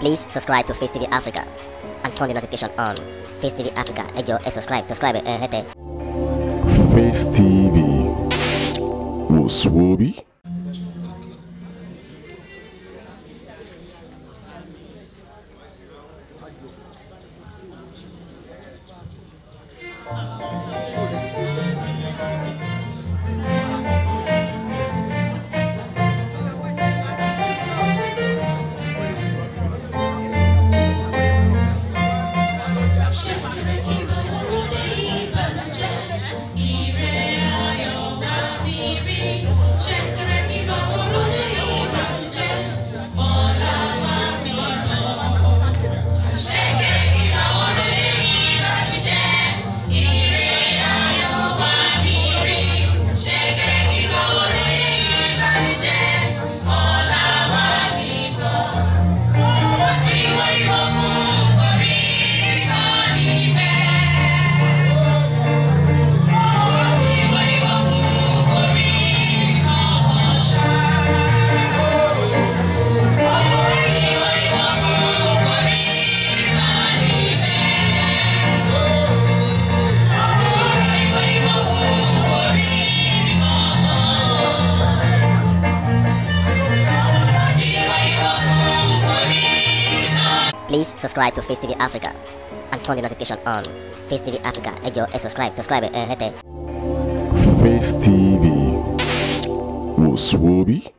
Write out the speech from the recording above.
Please subscribe to Face TV Africa and turn the notification on. Face TV Africa, ejo, subscribe. Face TV Muswobi. Please subscribe to Face TV Africa and turn the notification on. Face TV Africa, ejo, subscribe. Face TV Muswobi.